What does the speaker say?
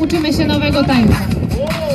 Uczymy się nowego tańca.